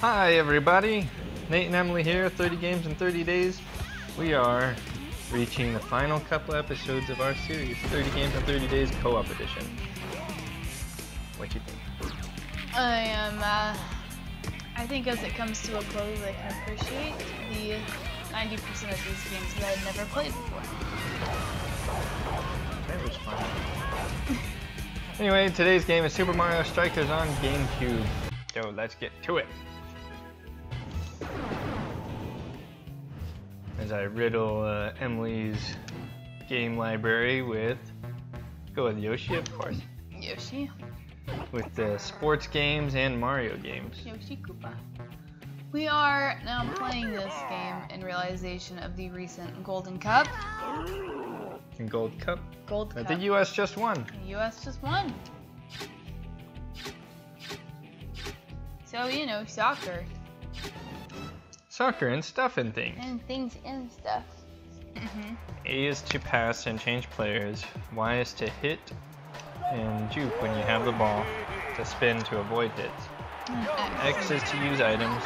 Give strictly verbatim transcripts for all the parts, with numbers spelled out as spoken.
Hi everybody, Nate and Emily here, thirty games in thirty days. We are reaching the final couple episodes of our series, thirty games in thirty days co-op edition. What you think? I am, uh, I think as it comes to a close I can appreciate the ninety percent of these games that I've never played before. That was fun. Anyway, today's game is Super Mario Strikers on GameCube. So let's get to it. As I riddle uh, Emily's game library with, go with Yoshi of course. Yoshi. With the uh, sports games and Mario games. Yoshi Koopa. We are now playing this game in realization of the recent Golden Cup. And Gold Cup. Gold Cup. But the U S just won. The U S just won. So you know, soccer. Soccer and stuff and things. And things and stuff. Mm-hmm. A is to pass and change players. Y is to hit and juke when you have the ball. To spin to avoid hits. Mm-hmm. X is to use items.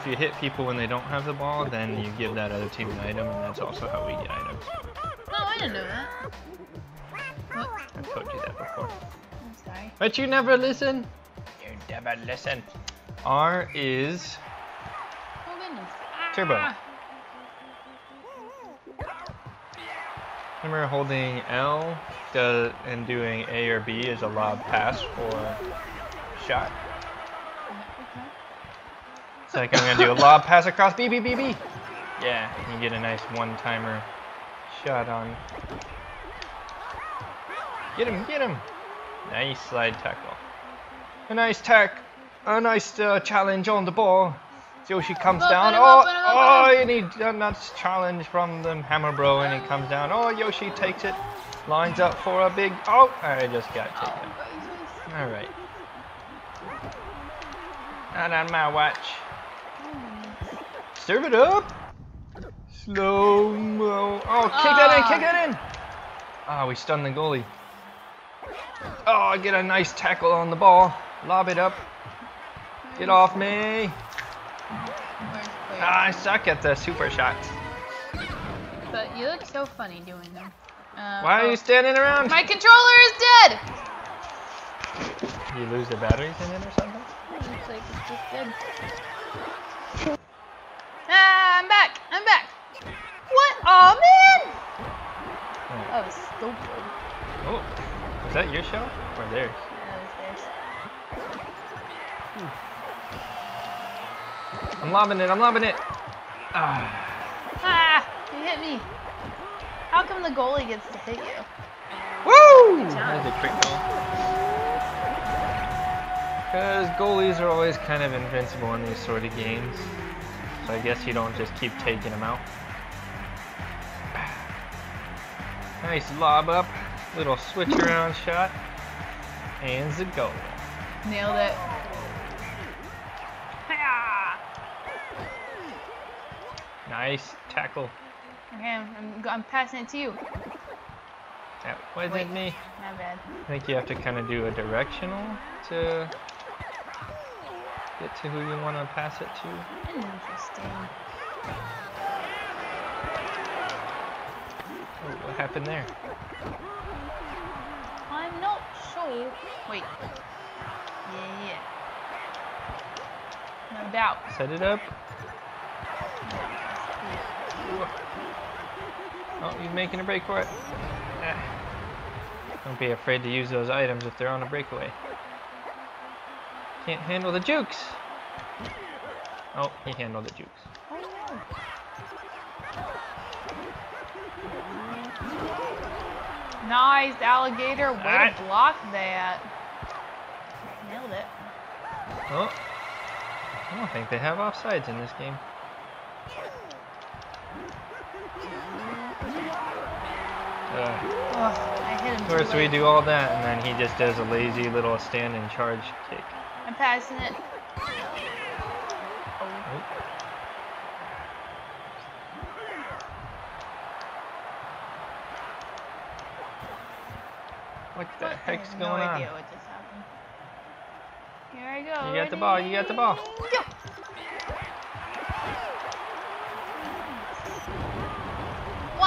If you hit people when they don't have the ball, then you give that other team an item, and that's also how we get items. Oh, I didn't know that. What? I've told you that before. I'm sorry. But you never listen. You never listen. R is... Turbo. Ah. Remember, holding L does, and doing A or B is a lob pass or shot. It's like I'm gonna do a lob pass across B B B B. Yeah, you get a nice one-timer shot on. Get him! Get him! Nice slide tackle. A nice tack. A nice uh, challenge on the ball. Yoshi comes oh, down, oh, up, oh, up, and he uh, nuts challenge from the Hammer Bro, and he comes down, oh, Yoshi takes it, lines up for a big, oh, I just got taken. Oh, alright. Not on my watch. Serve it up. Slow-mo. Oh, kick oh. that in, kick that in. Oh, we stunned the goalie. Oh, I get a nice tackle on the ball. Lob it up. Get off me. Ah, I suck at the super shots. But you look so funny doing them. Uh, Why are you standing around? My controller is dead! Did you lose the batteries in it or something? Looks like it's just dead. Ah, I'm back! I'm back! What? Aw, man! Oh. That was stupid. Oh, was that your shot? Or theirs? No, it was theirs. Ooh. I'm lobbing it, I'm lobbing it! Ah. Ah! You hit me! How come the goalie gets to hit you? Woo! That was a quick goal. Because goalies are always kind of invincible in these sort of games. So I guess you don't just keep taking them out. Nice lob up. Little switch around shot. And the goal. Nailed it. Nice tackle. Okay, I'm, I'm passing it to you. That wasn't Wait, me. Not bad. I think you have to kind of do a directional to get to who you want to pass it to. Interesting. Oh, what happened there? I'm not sure. Wait. Yeah, yeah. No doubt. Set it up. Oh, he's making a break for it. Ah. Don't be afraid to use those items if they're on a breakaway. Can't handle the jukes. Oh, he handled the jukes. Oh, no. Nice, alligator. Way ah. to block that. Nailed it. Oh, I don't think they have offsides in this game. Uh, oh, I hit him. Of course we do all that and then he just does a lazy little stand and charge kick. I'm passing it. Oh. What the what? heck's going on? I have no idea what just happened. Here I go. You got Ready? the ball, you got the ball. Go.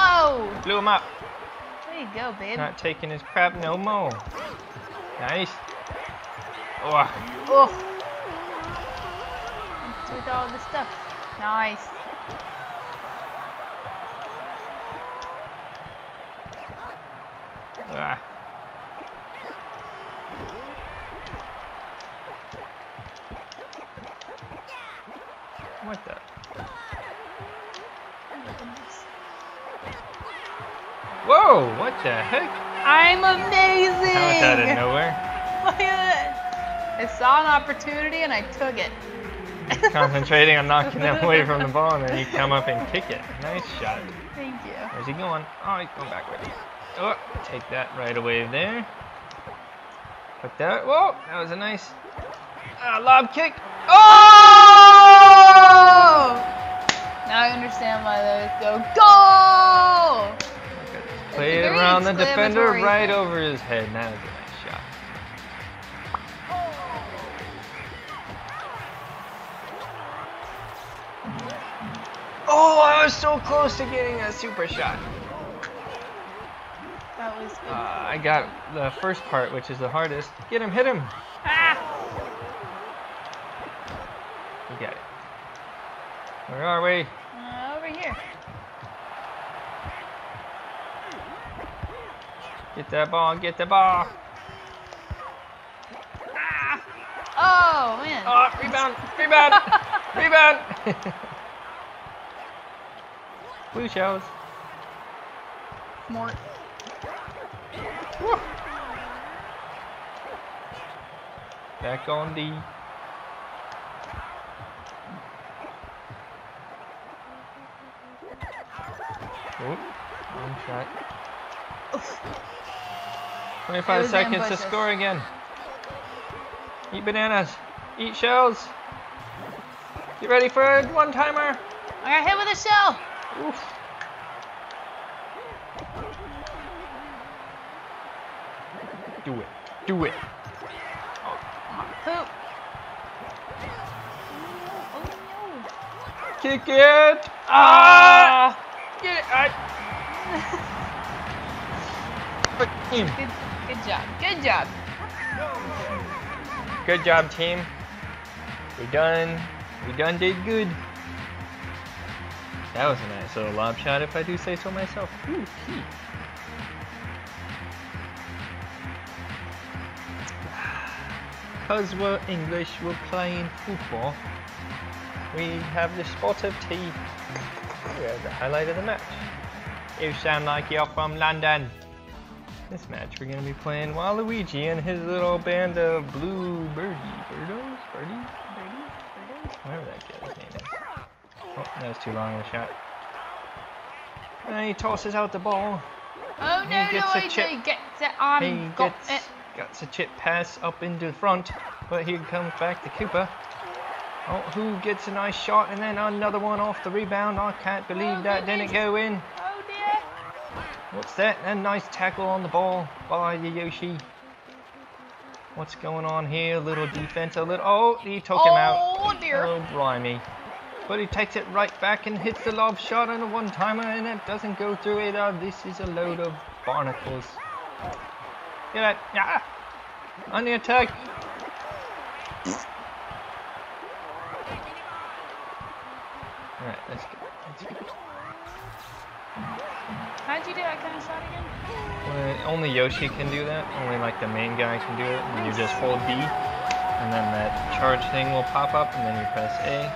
Whoa! Blew him up. There you go, babe. Not taking his crap no more. Nice. Oh. Oh. Let's do all the stuff. Nice. Ah. What the? Whoa! What the heck? I'm amazing! How was that out of nowhere? Look at this! I saw an opportunity and I took it. Concentrating on knocking them away from the ball, and then you come up and kick it. Nice shot. Thank you. Where's he going? Oh, he's going backwards. Oh, take that right away there. Like that. Whoa! That was a nice uh, lob kick. Oh! Now I understand why those go goal. Play it around the defender right over his head. That was a nice shot. Oh, I was so close to getting a super shot. That was good. Uh, I got the first part, which is the hardest. Get him, hit him. Ah! We got it. Where are we? Uh, over here. Get that ball, get the ball. Ah. Oh, man. Oh, rebound, rebound, rebound. Blue shells. More. Woo. Back on the... Oh, one shot. twenty-five seconds to score again. Eat bananas. Eat shells. Get ready for a one-timer. I got hit with a shell. Oof. Do it. Do it. Oh, poop. Oh, no. Kick it. Ah! ah. Get it! Alright! Good, good job. Good job. Good job, team. We done. We done did good. That was a nice little lob shot, if I do say so myself. Ooh, gee. Because we're English, we're playing football. We have the spot of tea. We have the highlight of the match. You sound like you're from London. This match we're going to be playing Waluigi and his little band of blue birdie. Birdos? Birdie? Birdie? Birdos? Whatever that kid's name is. Oh, that was too long of a shot. And then he tosses out the ball. Oh no, he gets no, a chip. He gets it on. He got gets, it. gets a chip pass up into the front. But here comes back the Koopa. Oh, who gets a nice shot and then another one off the rebound. I can't believe oh, that didn't go in. Oh dear. What's that? A nice tackle on the ball by the Yoshi. What's going on here? Little defense, a little... Oh, he took oh, him out. Oh dear. Oh, blimey. But he takes it right back and hits the lob shot on a one-timer and it doesn't go through either. This is a load of barnacles. Get it. Ah, on the attack. Alright, let's go. Let's go. How'd you do that kind of shot again? Well, only Yoshi can do that. Only like the main guy can do it. And you just hold B, and then that charge thing will pop up, and then you press A,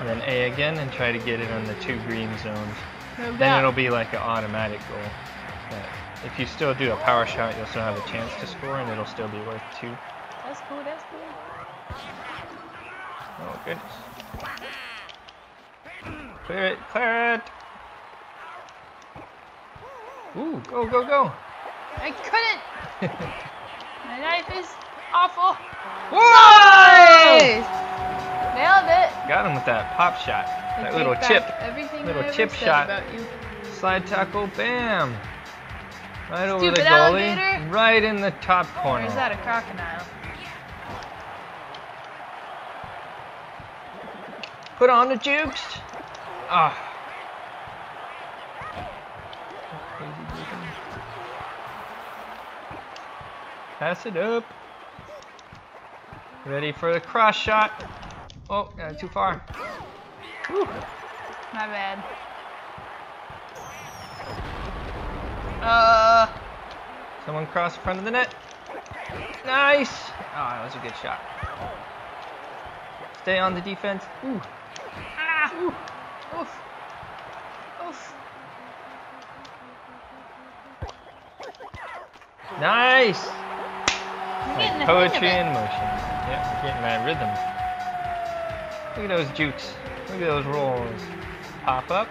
and then A again, and try to get it on the two green zones. No then it'll be like an automatic goal. But if you still do a power shot, you'll still have a chance to score, and it'll still be worth two. That's cool. That's cool. Oh goodness. Clear it, clear it! Ooh, go, go, go! I couldn't! My knife is awful! Whoa! Nice! Nailed it! Got him with that pop shot. I that little chip. Everything little I chip shot. Slide tackle, bam! Right Stupid over the goalie. Alligator. Right in the top oh, corner. Or is that a crocodile? Put on the jukes! Ah. Pass it up. Ready for the cross shot. Oh, uh, too far. Whew. My bad. Uh, someone crossed in front of the net. Nice. Oh, that was a good shot. Stay on the defense. Ooh. Ah. Ooh. Oof. Oof. Nice. Like poetry in motion. Yeah, getting that rhythm. Look at those jukes. Look at those rolls. Pop up.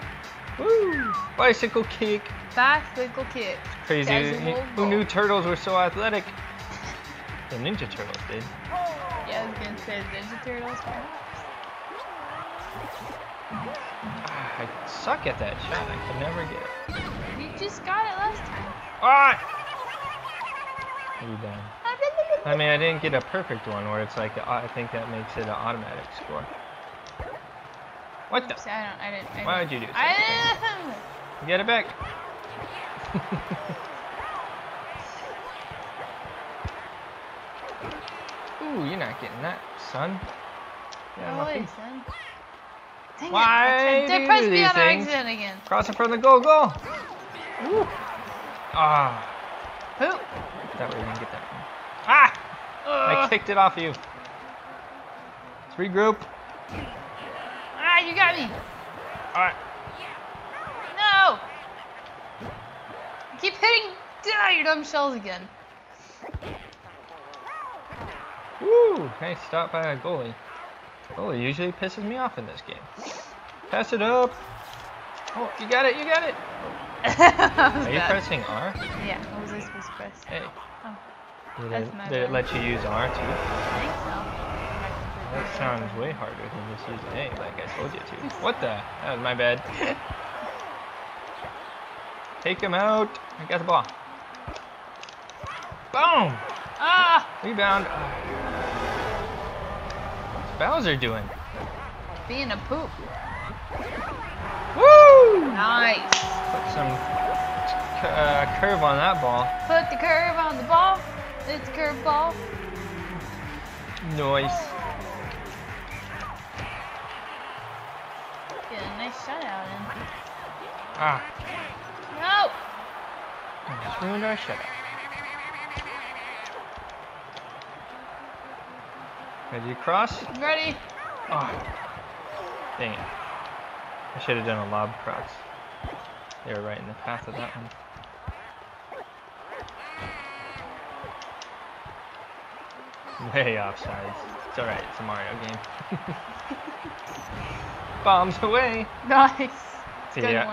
Woo! Bicycle kick. Bicycle kick. Crazy. Who knew turtles were so athletic? The Ninja Turtles did. Yeah, I was gonna say Ninja Turtles. I suck at that shot. I could never get it. You just got it last time. Ah! You done? I mean, I didn't get a perfect one where it's like, I think that makes it an automatic score. What Oops, the? I don't, I didn't, I didn't. Why would you do that? Get it back. Ooh, you're not getting that, son. No way, son. Dang Why it. Dang do, press do these things? Again. Cross in front of the goal, goal. Ooh. Ah. Who? That way we didn't get that one. Ah! Ugh. I kicked it off of you. Let's regroup. Ah, you got me. All right. No. I keep hitting ah, your dumb shells again. Woo! Nice stop by a goalie. Goalie usually pisses me off in this game. Pass it up. Oh, you got it! You got it! Are you bad. pressing R? Yeah. What was I supposed to press? Hey. Oh. Did it, did it let you use R too? I think so. That sounds way harder than just using A, like I told you to. What the? That was my bad. Take him out. I got the ball. Boom! Ah! Rebound. What's Bowser doing? Being a poop. Woo! Nice. Put some uh, curve on that ball. Put the curve on the ball. It's curveball. Nice. Get a nice shot out in. Ah. No! I just ruined our shutout. Ready to cross? Ready. Oh. Dang it. I should have done a lob cross. They were right in the path of that one. Way offsides. It's alright, it's a Mario game. Bombs away! Nice! See, I, I,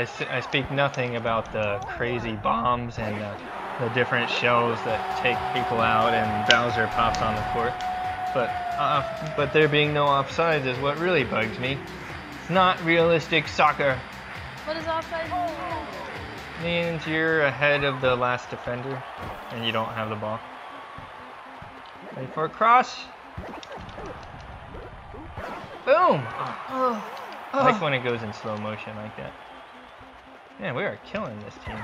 I, I speak nothing about the crazy bombs and the, the different shells that take people out and Bowser pops on the court. But, uh, but there being no offsides is what really bugs me. It's not realistic soccer. What is offsides? It means you're ahead of the last defender and you don't have the ball. Ready for a cross. Boom! Oh. Oh. I like when it goes in slow motion like that. Man, we are killing this team.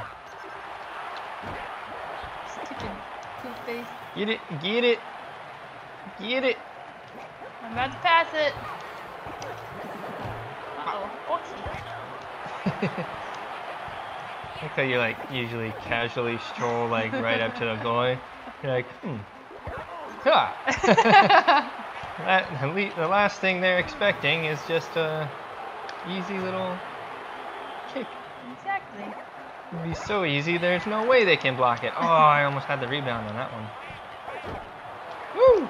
Stupid poop face. Get it, get it, get it. I'm about to pass it. Uh-oh. I like how you like usually casually stroll like right up to the goalie. You're like, hmm. that, the last thing they're expecting is just a easy little kick. Exactly. It'd be so easy, there's no way they can block it. Oh, I almost had the rebound on that one. Woo!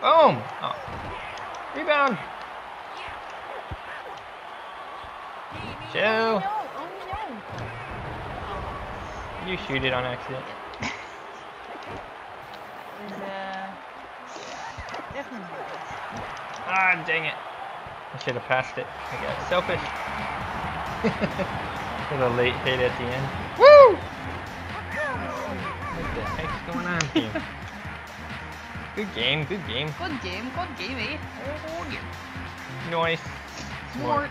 Boom! Oh. Rebound! Joe! Oh, no. Oh, no. You shoot it on accident. Ah, dang it. I should have passed it. I got selfish. With a late hit at the end. Woo! What the heck's going on here? Good game, good game. Good game, good game, eh? Oh, yeah. Nice. Smart. Smart.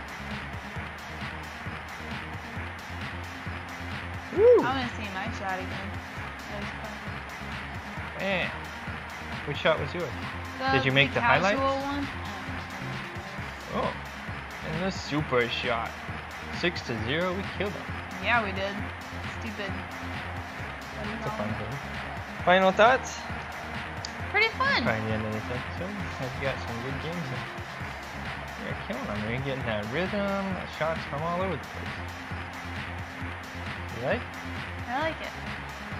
Woo! I want to see my shot again. That was fun. Eh. Which shot was yours? The, Did you make the, the highlights? One? Oh. And the super shot. Six to zero, we killed him. Yeah, we did. Stupid. That's a fun game. Final thoughts? Pretty fun. By the end of this episode, I've got some good games in. You're killing them. You're getting that rhythm, that shots from all over the place. You like? I like it.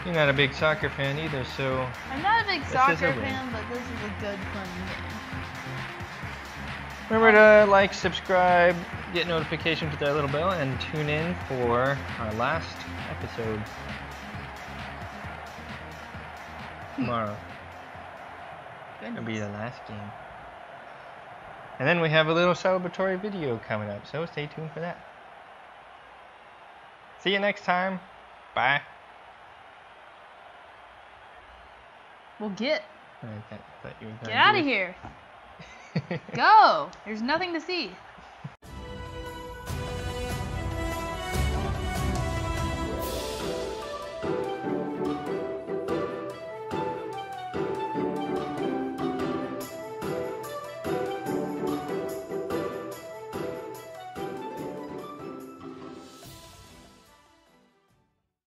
You're not a big soccer fan either, so... I'm not a big soccer fan, but this is a good fun game. Remember to like, subscribe, get notifications with that little bell, and tune in for our last episode. Tomorrow. It'll be the last game. And then we have a little celebratory video coming up, so stay tuned for that. See you next time. Bye. Well, get. I thought you were get out of here. Go. There's nothing to see.